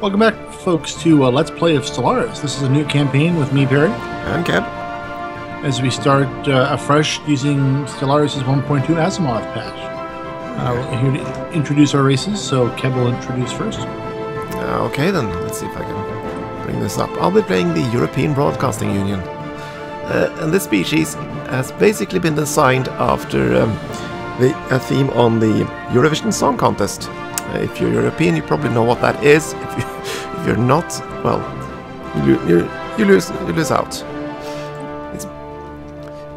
Welcome back, folks, to Let's Play of Stellaris. This is a new campaign with me, Perry. And Cap. As we start afresh using Stellaris' 1.2 Asimov patch. We're here to introduce our races, so Cap will introduce first. Okay, then. Let's see if I can bring this up. I'll be playing the European Broadcasting Union. And this species has basically been designed after a theme on the Eurovision Song Contest. If you're European, you probably know what that is. If you're not, well, you lose out.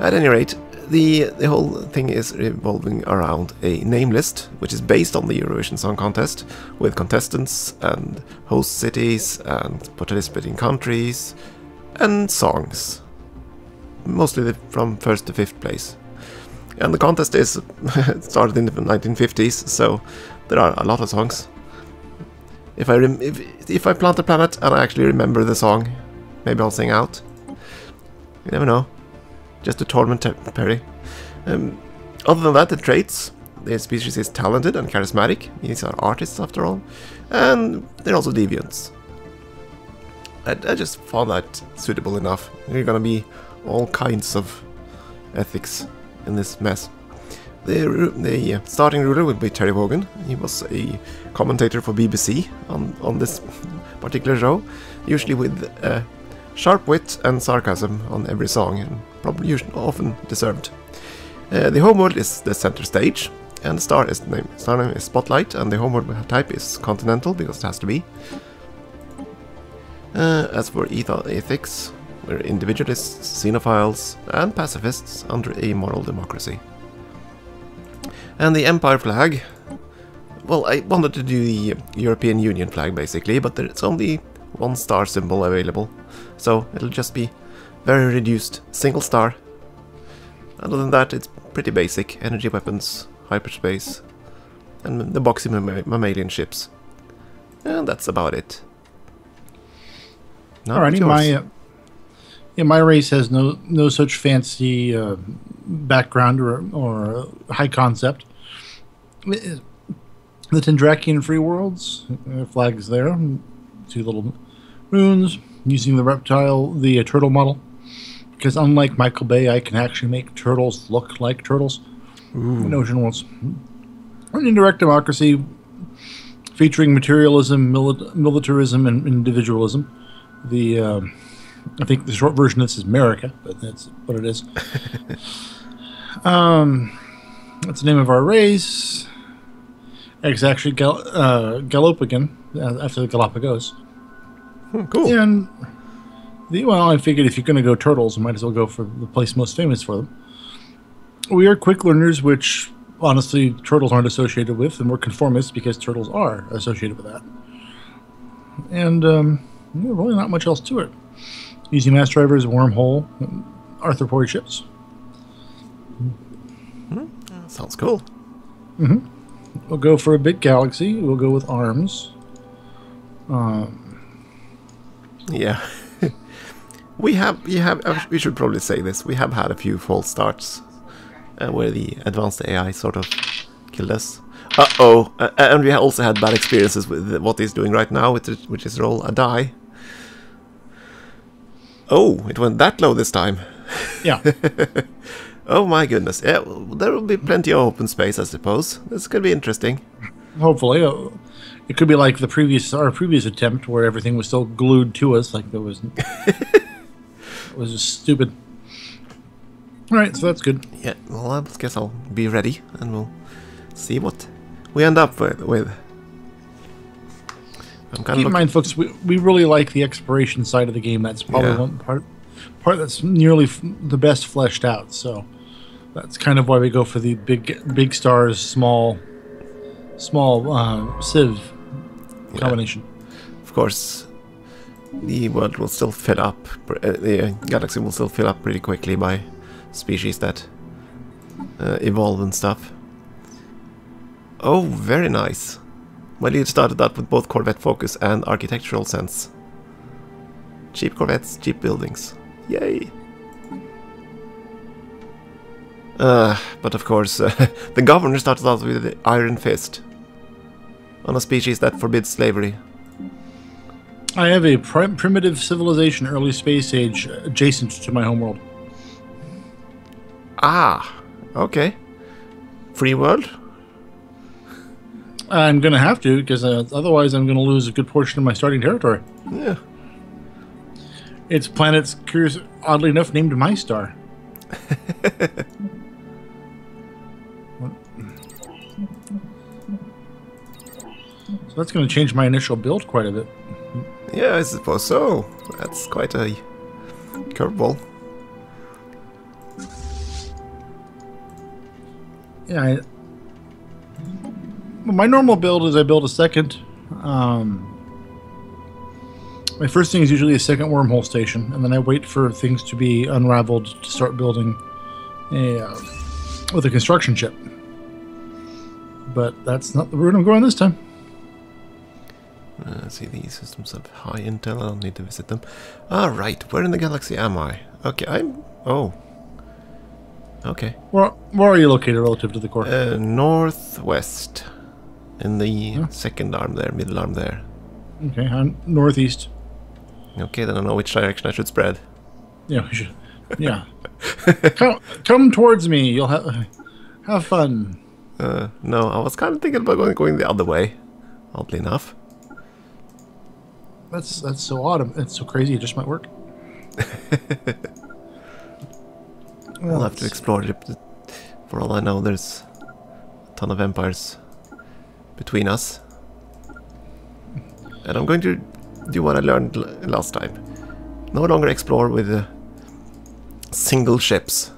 At any rate, the whole thing is revolving around a name list, which is based on the Eurovision Song Contest, with contestants and host cities and participating countries and songs, mostly from 1st to 5th place. And the contest is started in the 1950s, so there are a lot of songs. If I plant a planet and I actually remember the song, maybe I'll sing out. You never know. Just to torment Perry. Other than that, the traits. The species is talented and charismatic. These are artists, after all. And they're also deviants. I just found that suitable enough. There are going to be all kinds of ethics in this mess. The starting ruler will be Terry Wogan. He was a commentator for BBC on this particular show, usually with sharp wit and sarcasm on every song, and probably often deserved. The homeworld is the center stage, and the star is the name. Star name is Spotlight, and the homeworld type is Continental, because it has to be. As for ethics, we're individualists, xenophiles, and pacifists under a moral democracy. And the Empire flag, well, I wanted to do the European Union flag basically, but there's only one star symbol available, so it'll just be very reduced, single star. Other than that, it's pretty basic: energy weapons, hyperspace, and the boxy mammalian ships. And that's about it. Alrighty, my race has no such fancy background or high concept. The Tendrakian free worlds, flags there, two little runes, using the turtle model, because unlike Michael Bay, I can actually make turtles look like turtles. Ooh. In ocean worlds. An indirect democracy featuring materialism, militarism, and individualism. The I think the short version of this is America, but that's what it is. That's the name of our race. It's actually Galopagian, after the Galapagos. Oh, cool. And well, I figured if you're going to go turtles, you might as well go for the place most famous for them. We are quick learners, which honestly turtles aren't associated with, and we're conformists because turtles are associated with that. And really not much else to it. Using mass drivers, Wormhole, and arthropod ships. Mm-hmm. Sounds cool. Mm-hmm. We'll go for a big galaxy. We'll go with arms. Yeah. We should probably say this. We have had a few false starts where the advanced AI sort of killed us. Uh-oh. And we also had bad experiences with what he's doing right now, which is roll a die. Oh, it went that low this time. Yeah. Oh my goodness. Yeah, well, there will be plenty of open space, I suppose. This could be interesting. Hopefully. It could be like the previous attempt where everything was still glued to us, like there was it was just stupid. All right, so that's good. Yeah, well, I guess I'll be ready and we'll see what we end up with. Keep in mind, folks, we really like the exploration side of the game. That's probably one part that's nearly the best fleshed out. So that's kind of why we go for the big stars, small Civ combination. Of course, the world will still fill up. The galaxy will still fill up pretty quickly by species that evolve and stuff. Oh, very nice. Well, you started out with both Corvette focus and architectural sense. Cheap Corvettes, cheap buildings. Yay! But of course, the governor started out with the Iron Fist on a species that forbids slavery. I have a primitive civilization, early space age, adjacent to my homeworld. Ah, okay. Free world? I'm going to have to, because otherwise I'm going to lose a good portion of my starting territory. Yeah. Its planet's, curious, oddly enough, named my star. So that's going to change my initial build quite a bit. Yeah, I suppose so. That's quite a curveball. Yeah, my normal build is I build a second. My first thing is usually a second wormhole station, and then I wait for things to be unraveled to start building a, with a construction ship. But that's not the route I'm going this time. Let's see, these systems have high intel, I'll need to visit them. Alright, where in the galaxy am I? Okay, I'm... oh. Okay. Where are you located relative to the core? Northwest. In the second arm there, middle arm there. Okay, I'm northeast. Okay, then I know which direction I should spread. Yeah, we should. Yeah. come towards me, you'll have fun. No, I was kind of thinking about going the other way, oddly enough. That's so odd. It's so crazy. It just might work. We'll have to explore it. For all I know, there's a ton of empires between us. And I'm going to do what I learned last time. No longer explore with single ships.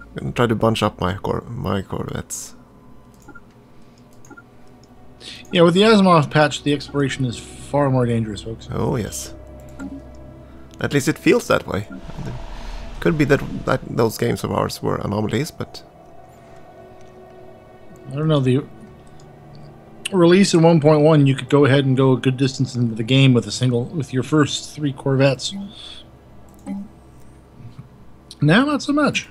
I'm going to try to bunch up my corvettes. Yeah, with the Asimov patch, the exploration is far more dangerous, folks. Oh, yes. At least it feels that way. Could be that those games of ours were anomalies, but... I don't know, the release in 1.1, you could go ahead and go a good distance into the game with your first 3 Corvettes. Now, not so much.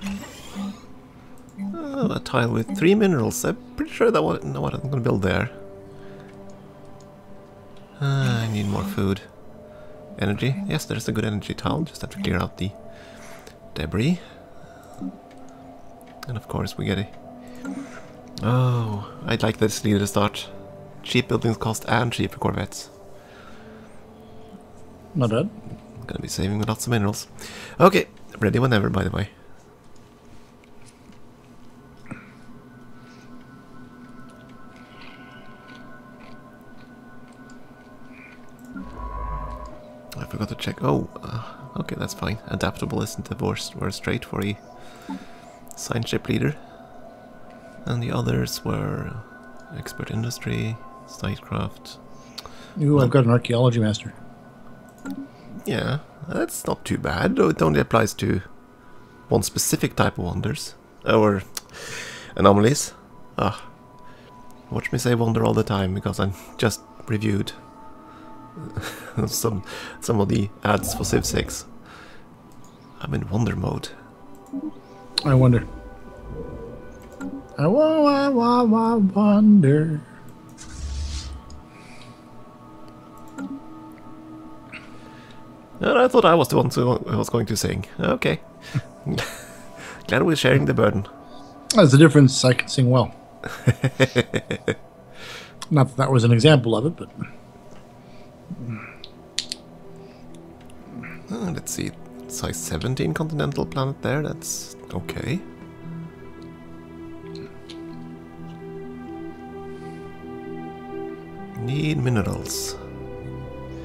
Oh, a tile with 3 minerals. I'm pretty sure that wasn't what I'm going to build there. I need more food. Energy? Yes, there's a good energy tile. Just have to clear out the debris. And of course we get a... oh, I'd like this leader to start. Cheap buildings cost and cheap corvettes. Not bad. I'm gonna be saving lots of minerals. Okay, ready whenever, by the way. I forgot to check. Oh, okay, that's fine. Adaptable isn't the worst. We're straight for a science ship leader. And the others were expert industry, statecraft. Ooh, I've got an archaeology master. Yeah, that's not too bad. It only applies to one specific type of wonders. Or anomalies. Ah, watch me say wonder all the time because I'm just reviewed some of the ads for Civ 6. I'm in wonder mode. I wonder. I wonder. And I thought I was the one who was going to sing. Okay. Glad we're sharing the burden. That's the difference. I can sing well. Not that was an example of it, but... let's see, size 17 continental planet there, that's okay. Need minerals.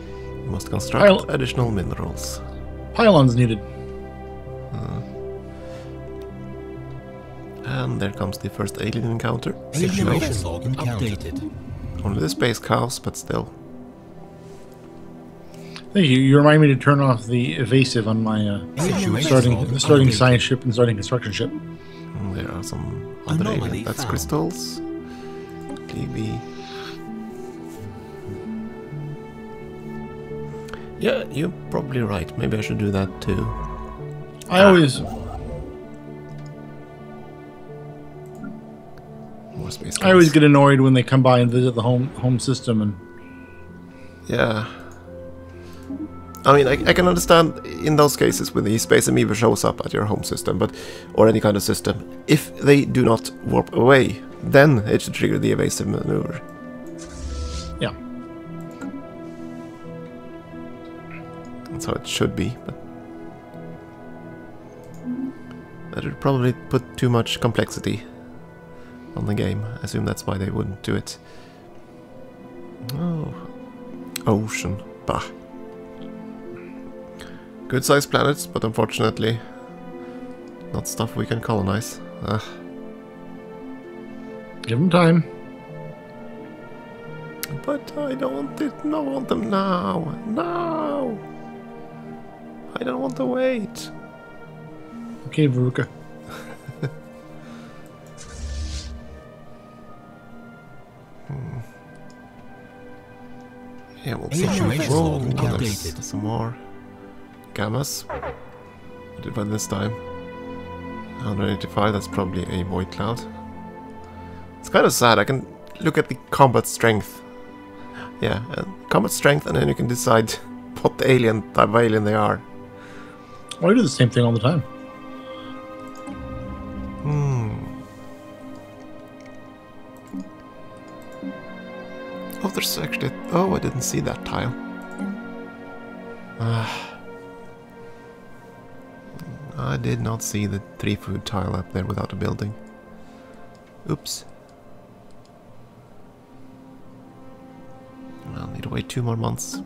You must construct additional minerals. Pylons needed. And there comes the first alien encounter. Updated. Only the space cows, but still. Thank you. You remind me to turn off the evasive on my starting science ship and starting construction ship. There are some other aliens. That's found. Crystals. DB. Yeah, you're probably right. Maybe I should do that too. I always... more space. I always get annoyed when they come by and visit the home system and... yeah. I mean, I can understand in those cases when the space amoeba shows up at your home system, but or any kind of system, if they do not warp away, then it should trigger the evasive maneuver. Yeah. That's how it should be, but that would probably put too much complexity on the game. I assume that's why they wouldn't do it. Oh. Ocean. Bah. Good-sized planets, but unfortunately not stuff we can colonize. Ugh. Give them time. But I don't want it. No, I want them now. No! I don't want to wait. Okay, Veruca. Yeah, we'll see. Roll some more. Gammas. What did I this time? 185, that's probably a void cloud. It's kind of sad. I can look at the combat strength. Yeah, combat strength, and then you can decide what the alien type of alien they are. Well, I do the same thing all the time. Hmm. Oh, there's actually... Oh, I didn't see that tile. I did not see the 3-food tile up there without a building. Oops. I'll need to wait 2 more months.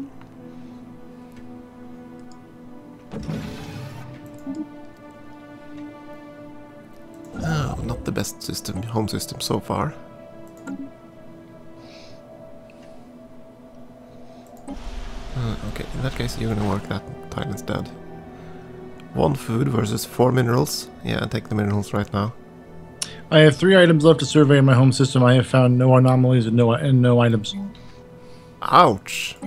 Oh, not the best system, home system so far. Okay, in that case you're gonna work that tile instead. 1 food versus 4 minerals. Yeah, I'll take the minerals right now. I have 3 items left to survey in my home system. I have found no anomalies and no items. Ouch.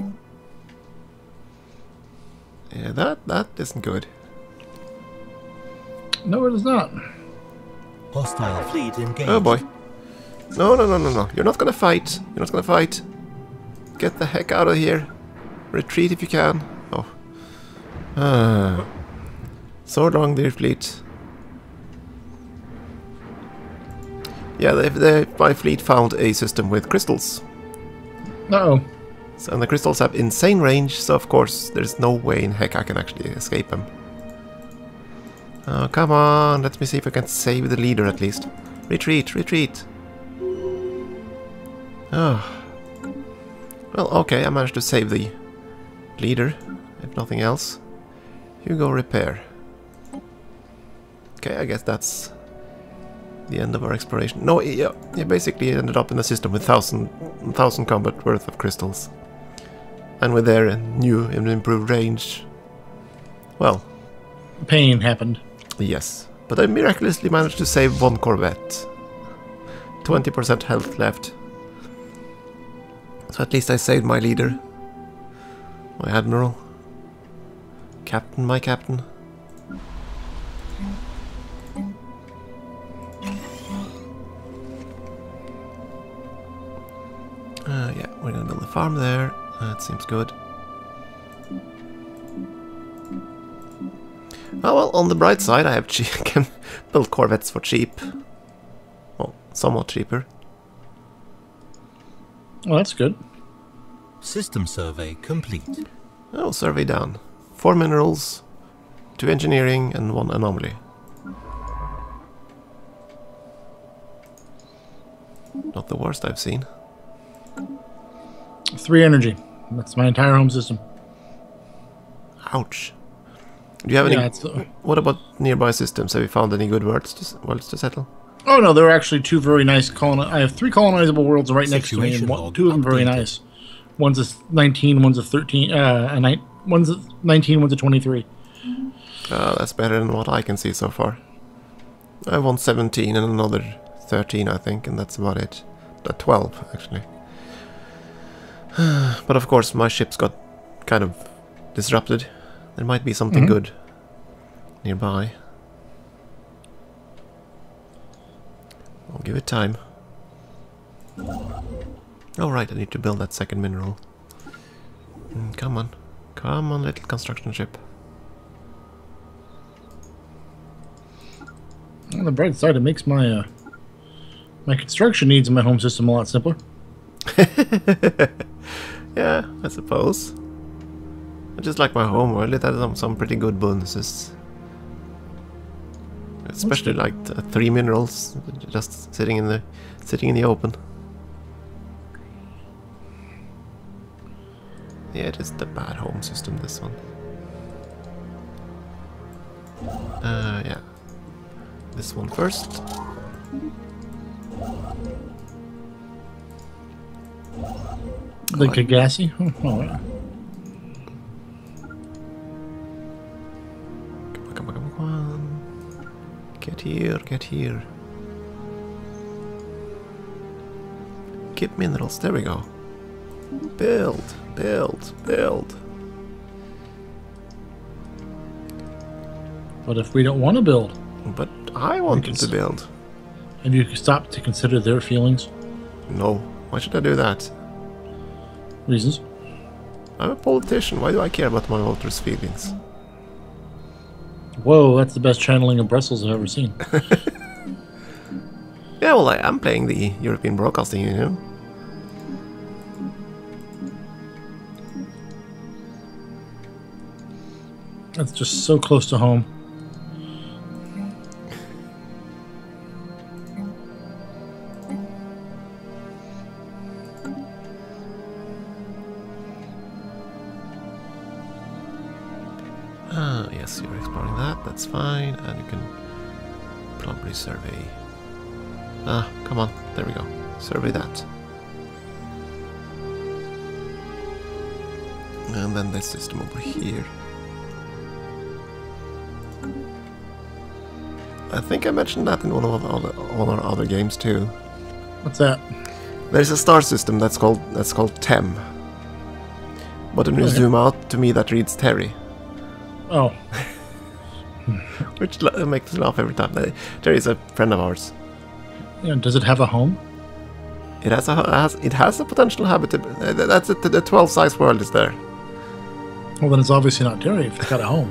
Yeah, that isn't good. No, it is not. Hostile fleet engaged. Oh boy. No. You're not gonna fight. You're not gonna fight. Get the heck out of here. Retreat if you can. Oh. So long, dear fleet. Yeah, my fleet found a system with crystals. Uh-oh. So, and the crystals have insane range, so of course there's no way in heck I can actually escape them. Oh, come on, let me see if I can save the leader at least. Retreat, retreat. Oh. Well, okay, I managed to save the leader, if nothing else. You go repair. Okay, I guess that's the end of our exploration. No, yeah, basically it ended up in a system with 1,000 combat worth of crystals. And with their new and improved range... Well... Pain happened. Yes. But I miraculously managed to save 1 Corvette. 20% health left. So at least I saved my leader. My admiral. Captain, my captain. Yeah, we're gonna build a farm there. That seems good. Oh well, on the bright side, I can build Corvettes for cheap. Well, somewhat cheaper. Well, that's good. System survey complete. Oh, survey down. 4 minerals, 2 engineering, and 1 anomaly. Not the worst I've seen. 3 energy. That's my entire home system. Ouch. Do you have any... What about nearby systems? Have you found any good worlds to settle? Oh no, there are actually 2 very nice I have 3 colonizable worlds right next to me, and 2 of them very nice. One's a 19, one's a 13, one's a 19, one's a 23. That's better than what I can see so far. I want 17 and another 13, I think, and that's about it. 12, actually. But of course, my ships got kind of disrupted. There might be something good nearby. I'll give it time. All right, I need to build that second mineral. Come on. Come on, little construction ship. On the bright side, it makes my my construction needs in my home system a lot simpler. Yeah, I suppose. I just like my home, really. That has some pretty good bonuses. Especially like 3 minerals just sitting in the open. Yeah, it is the bad home system, this one. Yeah. This one first. Like a gassy? Oh, yeah. Come on. Get here. Keep minerals, there we go. Build. But if we don't want to build? But I wanted to build. And you stop to consider their feelings? No. Why should I do that? Reasons? I'm a politician. Why do I care about my voters' feelings? Whoa, that's the best channeling of Brussels I've ever seen. Yeah, well, I am playing the European Broadcasting Union. That's just so close to home. Yes, you're exploring that, that's fine, and you can probably survey. Ah, come on, there we go. Survey that. And then this system over here. I think I mentioned that in one of our other games too. What's that? There's a star system that's called Tem. But when you zoom out, to me that reads Terry. Oh. Which makes us laugh every time. Terry's a friend of ours. Yeah, does it have a home? It has a potential habitat. That's it. The 12-size world is there. Well, then it's obviously not Terry if it's got a home.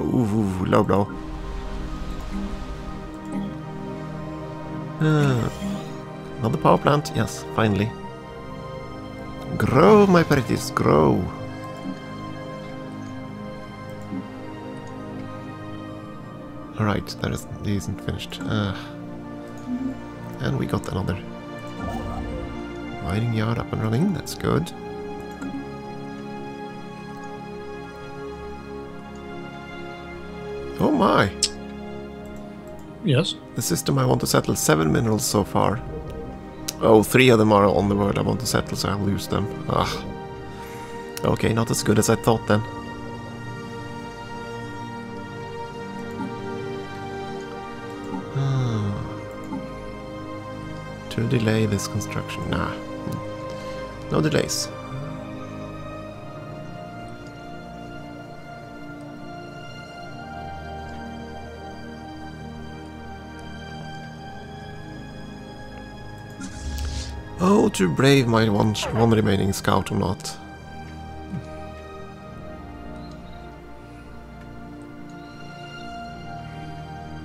Ooh, low blow. Another power plant, yes, finally. Grow, my pretties, grow. Alright, that isn't finished. And we got another mining yard up and running, that's good. Oh my! Yes. The system I want to settle 7 minerals so far. Oh, 3 of them are on the world I want to settle, so I'll use them. Ah. Okay, not as good as I thought then. To delay this construction. Nah. No delays. Oh, to brave my one remaining scout or not. I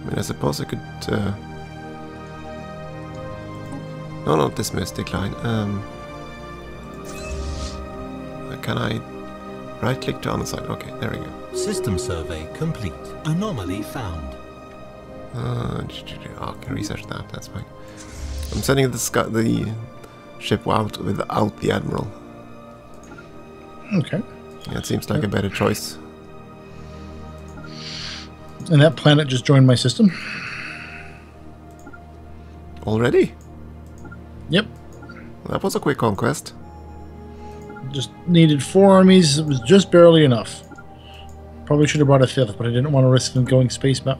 mean, I suppose I could... No, not dismiss, decline. Can I right-click to unassigned? Okay, there we go. System survey complete. Anomaly found. I can research that, that's fine. I'm sending the ship out without the Admiral. Okay. Yeah, it seems like a better choice. And that planet just joined my system. Already? Yep. That was a quick conquest. Just needed 4 armies. It was just barely enough. Probably should have brought a 5th, but I didn't want to risk them going space map.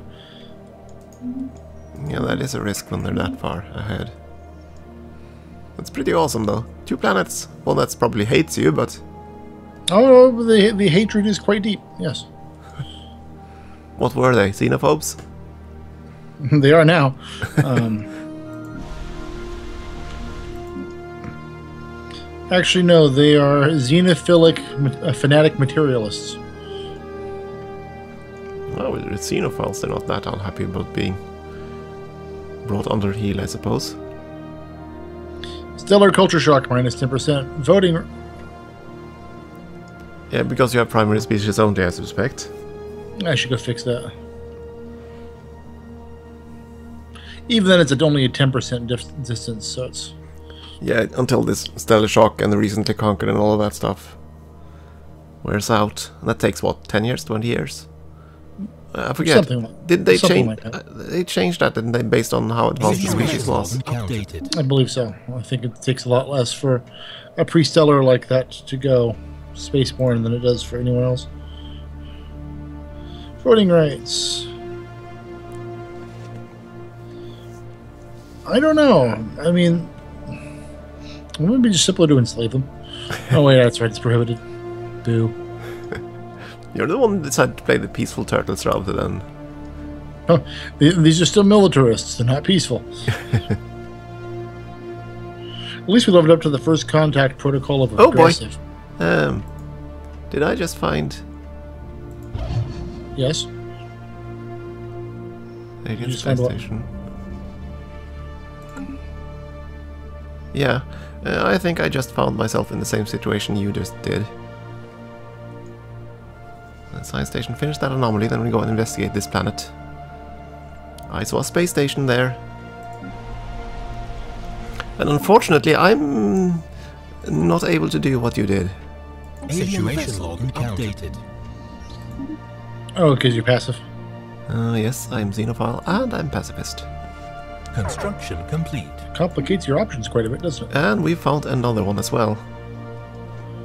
Yeah, that is a risk when they're that far ahead. That's pretty awesome, though. 2 planets. One that's probably hates you, but... Oh, no, the hatred is quite deep, yes. What were they? Xenophobes? They are now. Actually, no. They are xenophilic, fanatic materialists. Oh, with xenophiles, they're not that unhappy about being brought under heel, I suppose. Stellar culture shock, minus 10%. Voting. Yeah, because you have primary species only, I suspect. I should go fix that. Even then, it's at only a 10% distance, so it's... Yeah, until this stellar shock and the recently conquered and all of that stuff wears out. And that takes, what, 10 years, 20 years? I forget. They changed that, didn't they, based on how advanced the species was? I believe so. I think it takes a lot less for a pre-stellar like that to go spaceborne than it does for anyone else. Voting rights. I don't know. I mean, it would be just simpler to enslave them. Oh wait, that's right. It's prohibited. Boo. You're the one that decided to play the peaceful turtles rather than... Oh, these are still militarists. They're not peaceful. At least we lived up to the first contact protocol of aggressive. Oh boy. Did I just find... Yes? Alien space station. Yeah, I think I just found myself in the same situation you just did. Science station, finish that anomaly, then we go and investigate this planet. I saw a space station there. And unfortunately, I'm not able to do what you did. Situation log updated. Oh, because you're passive. Yes, I'm xenophile and I'm pacifist. Construction complete. Complicates your options quite a bit, doesn't it? And we found another one as well.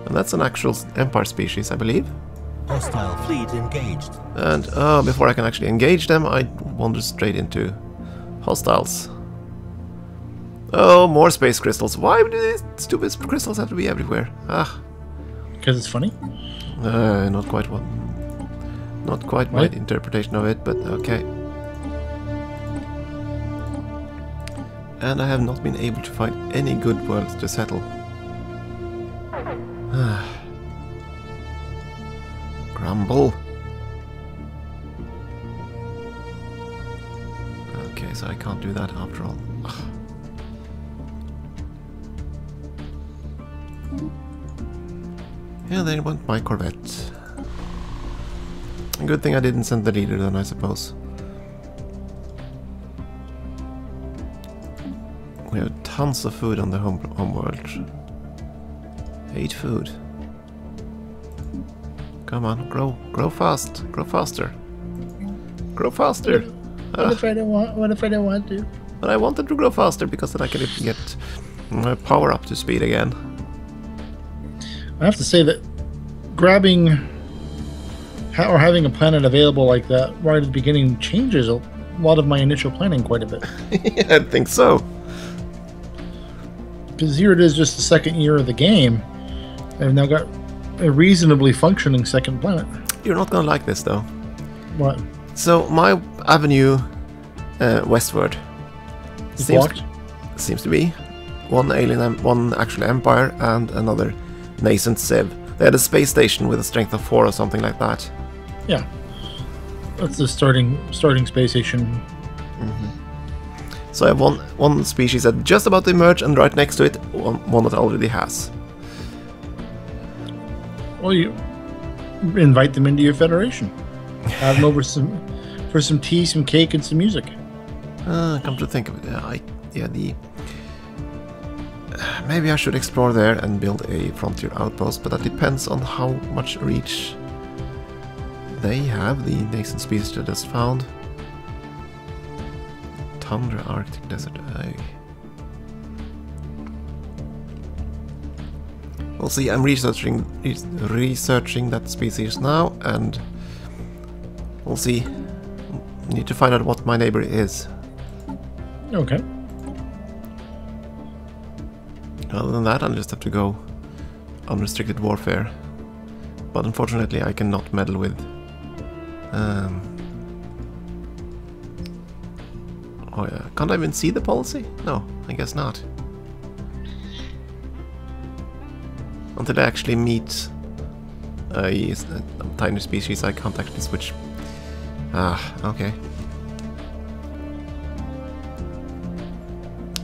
And that's an actual Empire species, I believe. Hostile fleet engaged. And before I can actually engage them, I wander straight into hostiles. Oh, more space crystals. Why do these stupid crystals have to be everywhere? Ah. Because it's funny? Not quite what. Not quite my interpretation of it, but okay. And I have not been able to find any good worlds to settle. Grumble. Okay, so I can't do that after all. Ugh. Yeah, they want my Corvette. Good thing I didn't send the leader then, I suppose. We have tons of food on the homeworld. Hate food. Come on, grow fast, grow faster. What if I don't want to? But I wanted to grow faster because then I can get my power up to speed again. I have to say that grabbing or having a planet available like that right at the beginning changes a lot of my initial planning quite a bit. Yeah, I think so. Because here it is, just the second year of the game, I've now got a reasonably functioning second planet. You're not gonna like this though. What? So my avenue westward seems to be one alien, one actual empire, and another nascent Civ. They had a space station with a strength of 4 or something like that. Yeah, that's the starting space station. Mm-hmm. So I have one species that just about to emerge, and right next to it, one that already has. Well, you invite them into your federation. Have them over for some tea, some cake, and some music. Come to think of it, maybe I should explore there and build a frontier outpost, but that depends on how much reach they have. The nascent species that I just found. Tundra, Arctic desert. Well, see, I'm researching that species now, and we'll see. Need to find out what my neighbor is. Okay. Other than that, I'll just have to go unrestricted warfare. But unfortunately, I cannot meddle with. Oh yeah, can't I even see the policy? No, I guess not. until I actually meet a tiny species, I can't actually switch. Okay.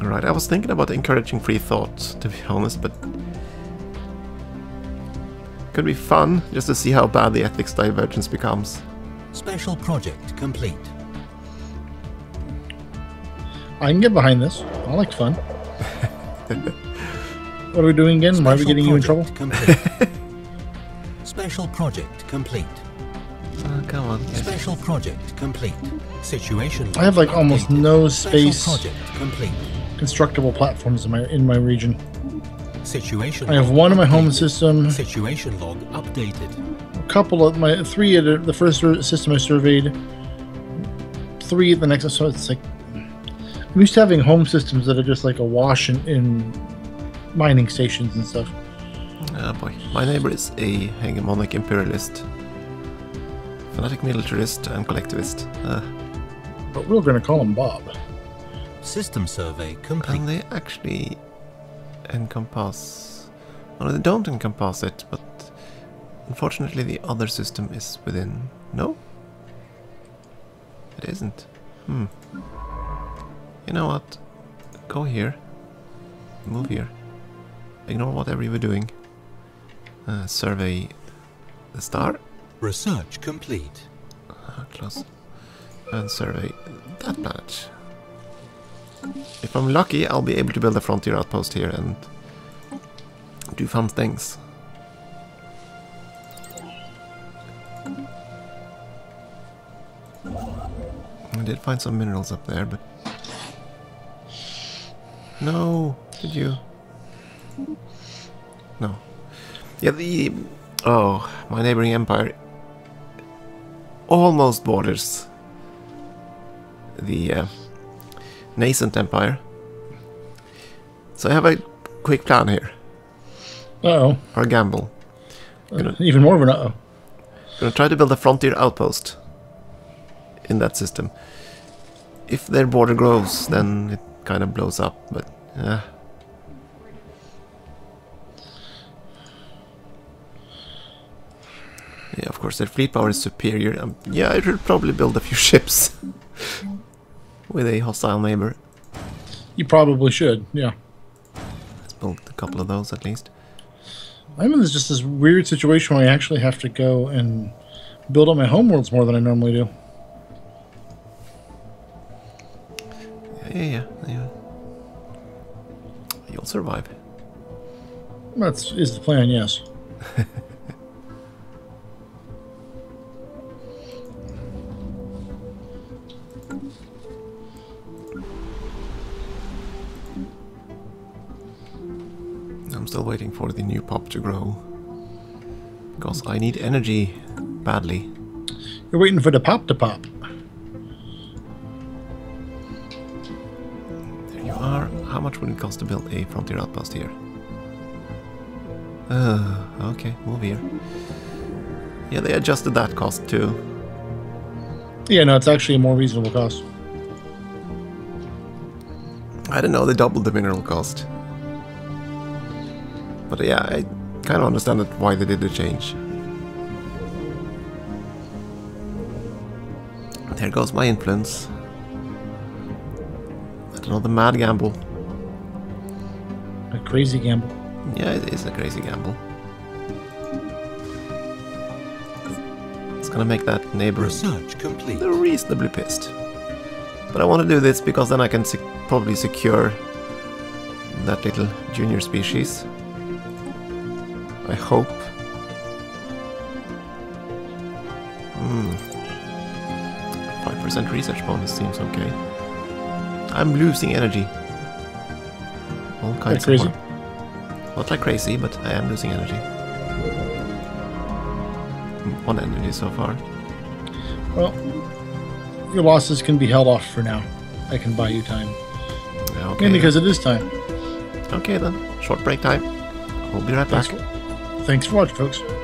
Alright, I was thinking about encouraging free thought, to be honest, but could be fun just to see how bad the ethics divergence becomes. Special project complete. I can get behind this. I like fun. What are we doing again? Why are we getting you in trouble? Special project complete. Oh, come on. Yes. Special project complete. Situation. I have like almost no space constructible platforms in my region. Situation. I have one in my home system. Situation log updated. A couple of my three at the first system I surveyed. Three at the next. So it's like I'm used to having home systems that are just like awash in mining stations and stuff. Oh boy, my neighbor is a hegemonic imperialist, fanatic militarist, and collectivist. But we're going to call him Bob. System survey complete. And they actually encompass... Well, they don't encompass it, but unfortunately the other system is within... No? It isn't. Hmm. You know what? Go here. Move here. Ignore whatever you were doing. Survey the star. Research complete. Close. And survey that planet. If I'm lucky, I'll be able to build a frontier outpost here and do fun things. I did find some minerals up there, but... No, did you? No. Yeah, the... Oh, my neighboring empire almost borders the nascent empire. So I have a quick plan here. Uh-oh. Or a gamble. Even more of an uh-oh. I'm going to try to build a frontier outpost in that system. If their border grows, then it kind of blows up, but... Yeah, of course, their fleet power is superior. Yeah, I should probably build a few ships with a hostile neighbor. You probably should, yeah. Let's build a couple of those at least. I'm in this just this weird situation where I actually have to go and build up my homeworlds more than I normally do. Yeah. You'll survive. That is the plan, yes. I'm still waiting for the new pop to grow, because I need energy badly. You're waiting for the pop to pop. How much would it cost to build a frontier outpost here? Okay, move here. Yeah, they adjusted that cost too. Yeah, no, it's actually a more reasonable cost. I don't know, they doubled the mineral cost. But yeah, I kind of understand that why they did the change. There goes my influence. Another mad gamble. A crazy gamble. Yeah, it is a crazy gamble. It's gonna make that neighbor reasonably pissed. But I want to do this because then I can probably secure that little junior species. I hope. Hmm. 5% research bonus seems okay. I'm losing energy. All kinds of more. Not like crazy, but I am losing energy. 1 energy so far. Well, your losses can be held off for now. I can buy you time. Okay. And because it is time. Okay then, short break time. We'll be right back. Thanks for watching, folks.